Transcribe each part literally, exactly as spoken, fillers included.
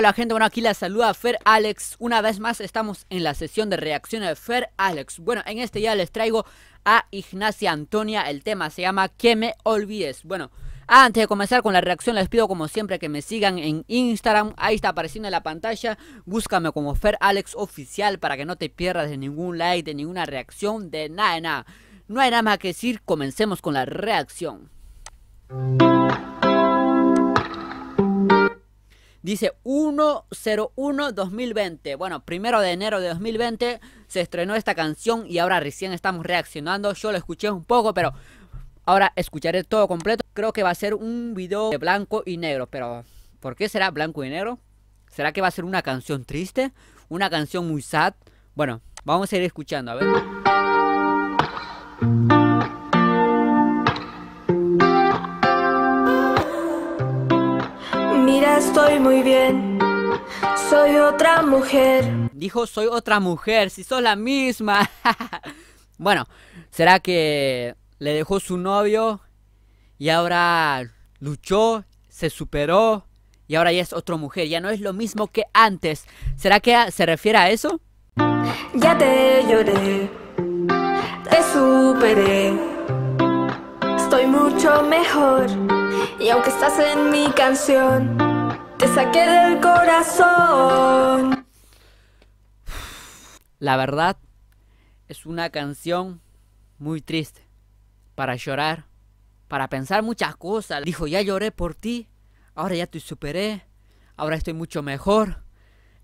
a la gente, bueno, aquí la saluda Fer Alex. Una vez más estamos en la sesión de reacciones de Fer Alex. Bueno, en este ya les traigo a Ignacia Antonia, el tema se llama Que Me Olvides. Bueno, antes de comenzar con la reacción les pido como siempre que me sigan en Instagram. Ahí está apareciendo en la pantalla, búscame como Fer Alex Oficial para que no te pierdas de ningún like, de ninguna reacción, de nada, de nada. No hay nada más que decir, comencemos con la reacción. Dice uno cero uno dos mil veinte. Bueno, primero de enero de dos mil veinte se estrenó esta canción y ahora recién estamos reaccionando. Yo lo escuché un poco, pero ahora escucharé todo completo. Creo que va a ser un video de blanco y negro, pero ¿por qué será blanco y negro? ¿Será que va a ser una canción triste? ¿Una canción muy sad? Bueno, vamos a ir escuchando, a ver. Mira, estoy muy bien, soy otra mujer. Dijo soy otra mujer, si sos la misma. Bueno, ¿será que le dejó su novio y ahora luchó, se superó y ahora ya es otra mujer? Ya no es lo mismo que antes. ¿Será que se refiere a eso? Ya te lloré, te superé, estoy mucho mejor. Y aunque estás en mi canción, te saqué del corazón. La verdad, es una canción muy triste, para llorar, para pensar muchas cosas. Dijo, ya lloré por ti, ahora ya te superé, ahora estoy mucho mejor,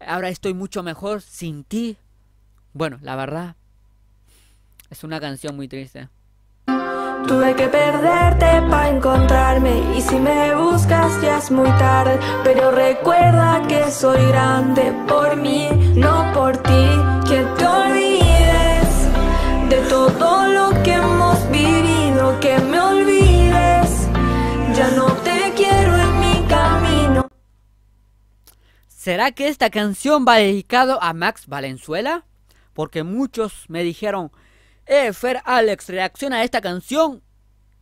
ahora estoy mucho mejor sin ti. Bueno, la verdad, es una canción muy triste. Tuve que perderte para encontrarme, y si me buscas ya es muy tarde. Pero recuerda que soy grande por mí, no por ti. Que te olvides de todo lo que hemos vivido, que me olvides, ya no te quiero en mi camino. ¿Será que esta canción va dedicado a Max Valenzuela? Porque muchos me dijeron, Eh, Fer Alex, reacciona a esta canción.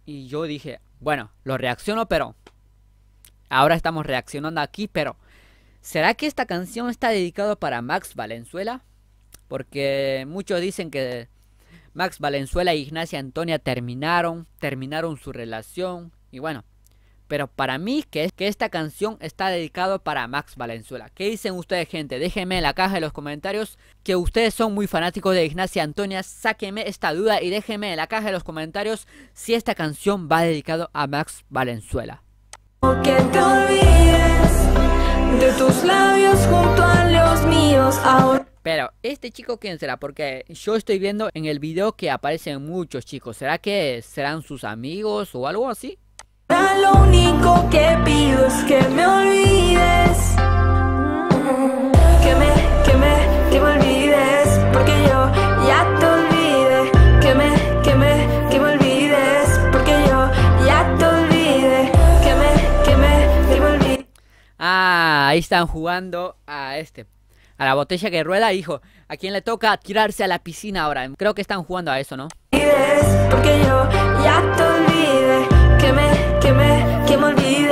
Y yo dije, bueno, lo reacciono, pero ahora estamos reaccionando aquí, pero ¿será que esta canción está dedicada para Max Valenzuela? Porque muchos dicen que Max Valenzuela e Ignacia Antonia terminaron, terminaron su relación. Y bueno, pero para mí que, que esta canción está dedicada para Max Valenzuela. ¿Qué dicen ustedes, gente? Déjenme en la caja de los comentarios que ustedes son muy fanáticos de Ignacia Antonia. Sáquenme esta duda y déjenme en la caja de los comentarios si esta canción va dedicada a Max Valenzuela. Que te olvides de tus labios junto a los míos ahora. Pero, ¿este chico quién será? Porque yo estoy viendo en el video que aparecen muchos chicos. ¿Será que serán sus amigos o algo así? Lo único que pido es que me olvides, que me, que me, que me olvides, porque yo ya te olvidé, que me, que me, que me olvides, porque yo ya te olvidé, que me, que me, que me olvides. Ah, ahí están jugando a este, a la botella que rueda, hijo. A quien le toca tirarse a la piscina ahora. Creo que están jugando a eso, ¿no? Porque yo ya te olvidé, que me, que me, que me olvides.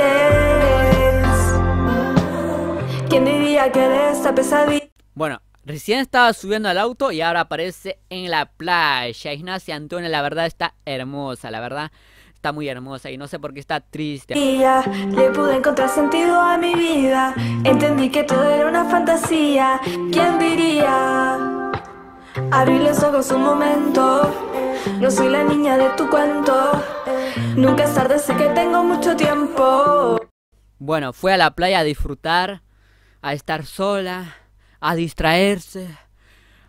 ¿Quién diría que de esta pesadilla? Bueno, recién estaba subiendo al auto y ahora aparece en la playa. Ignacia Antonia, la verdad, está hermosa, la verdad, está muy hermosa y no sé por qué está triste. Le pude encontrar sentido a mi vida, entendí que todo era una fantasía. ¿Quién diría? Abrí los ojos un momento, no soy la niña de tu cuento. Nunca es tarde, sé que tengo mucho tiempo. Bueno, fue a la playa a disfrutar, a estar sola, a distraerse,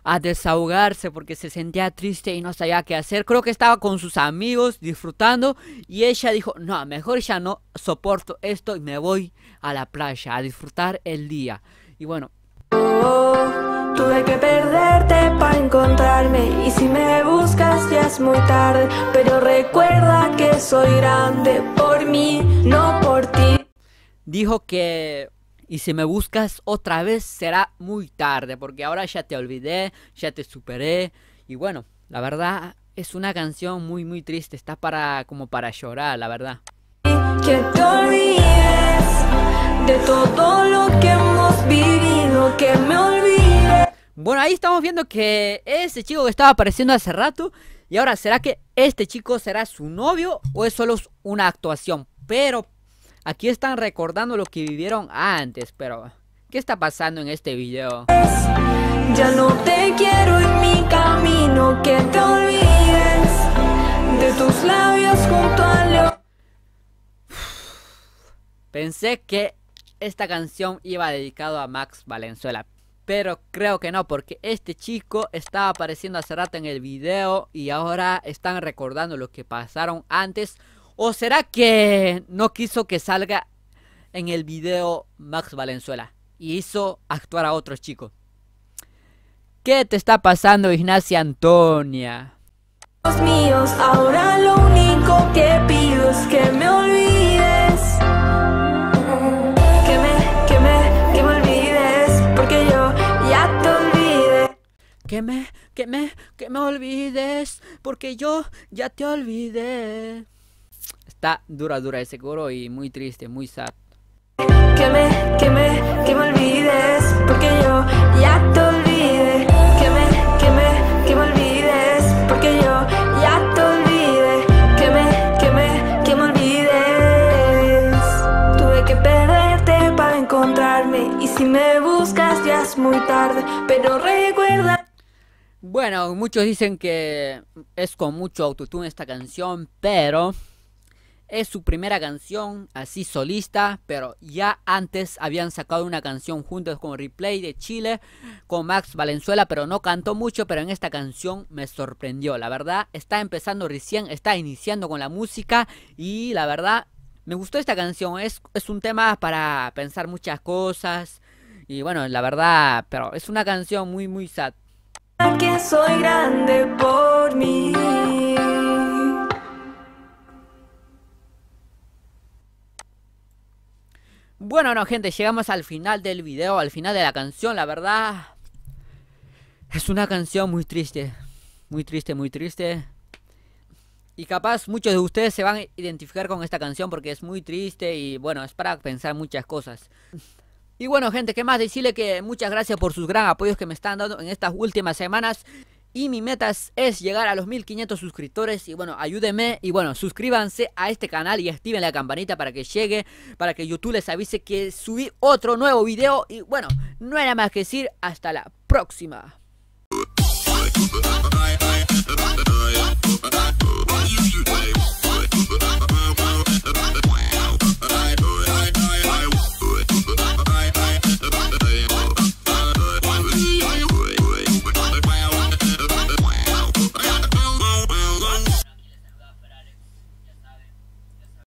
a desahogarse porque se sentía triste y no sabía qué hacer. Creo que estaba con sus amigos disfrutando y ella dijo, no, mejor ya no soporto esto y me voy a la playa a disfrutar el día. Y bueno, oh, tuve que perderte para encontrarme, y si me buscas ya es muy tarde. Pero recuerda que soy grande por mí, no por ti. Dijo que, y si me buscas otra vez será muy tarde, porque ahora ya te olvidé, ya te superé. Y bueno, la verdad es una canción muy muy triste, está para como para llorar, la verdad. Que te olvides de todo lo que hemos vivido, que me olvide. Bueno, ahí estamos viendo que ese chico que estaba apareciendo hace rato. Y ahora, ¿será que este chico será su novio o es solo una actuación? Pero aquí están recordando lo que vivieron antes. Pero, ¿qué está pasando en este video? Ya no te quiero en mi camino, que te olvides de tus labios junto a Leo. Pensé que esta canción iba dedicado a Max Valenzuela, pero creo que no, porque este chico estaba apareciendo hace rato en el video y ahora están recordando lo que pasaron antes. ¿O será que no quiso que salga en el video Max Valenzuela y hizo actuar a otros chicos? ¿Qué te está pasando, Ignacia Antonia? Dios mío, ahora lo único que pido es que me olvides. Que me, que me, que me olvides, porque yo ya te olvidé. Está dura, dura ese coro y muy triste, muy sad. Que me, que me, que me olvides, porque yo ya te olvidé. Que me, que me, que me olvides, porque yo ya te olvidé. Que me, que me, que me olvides. Tuve que perderte para encontrarme, y si me buscas ya es muy tarde, pero recuerda. Bueno, muchos dicen que es con mucho autotune esta canción, pero es su primera canción así solista, pero ya antes habían sacado una canción juntos con Replay de Chile, con Max Valenzuela, pero no cantó mucho, pero en esta canción me sorprendió. La verdad, está empezando recién, está iniciando con la música y la verdad, me gustó esta canción. Es, es un tema para pensar muchas cosas y bueno, la verdad, pero es una canción muy, muy sad. Que soy grande por mí. Bueno, no, gente, llegamos al final del video, al final de la canción. La verdad, es una canción muy triste, muy triste, muy triste. Y capaz muchos de ustedes se van a identificar con esta canción porque es muy triste y bueno, es para pensar muchas cosas. Y bueno, gente, ¿qué más decirle? Que muchas gracias por sus gran apoyos que me están dando en estas últimas semanas. Y mi meta es llegar a los mil quinientos suscriptores. Y bueno, ayúdenme. Y bueno, suscríbanse a este canal y activen la campanita para que llegue, para que YouTube les avise que subí otro nuevo video. Y bueno, no hay nada más que decir. Hasta la próxima.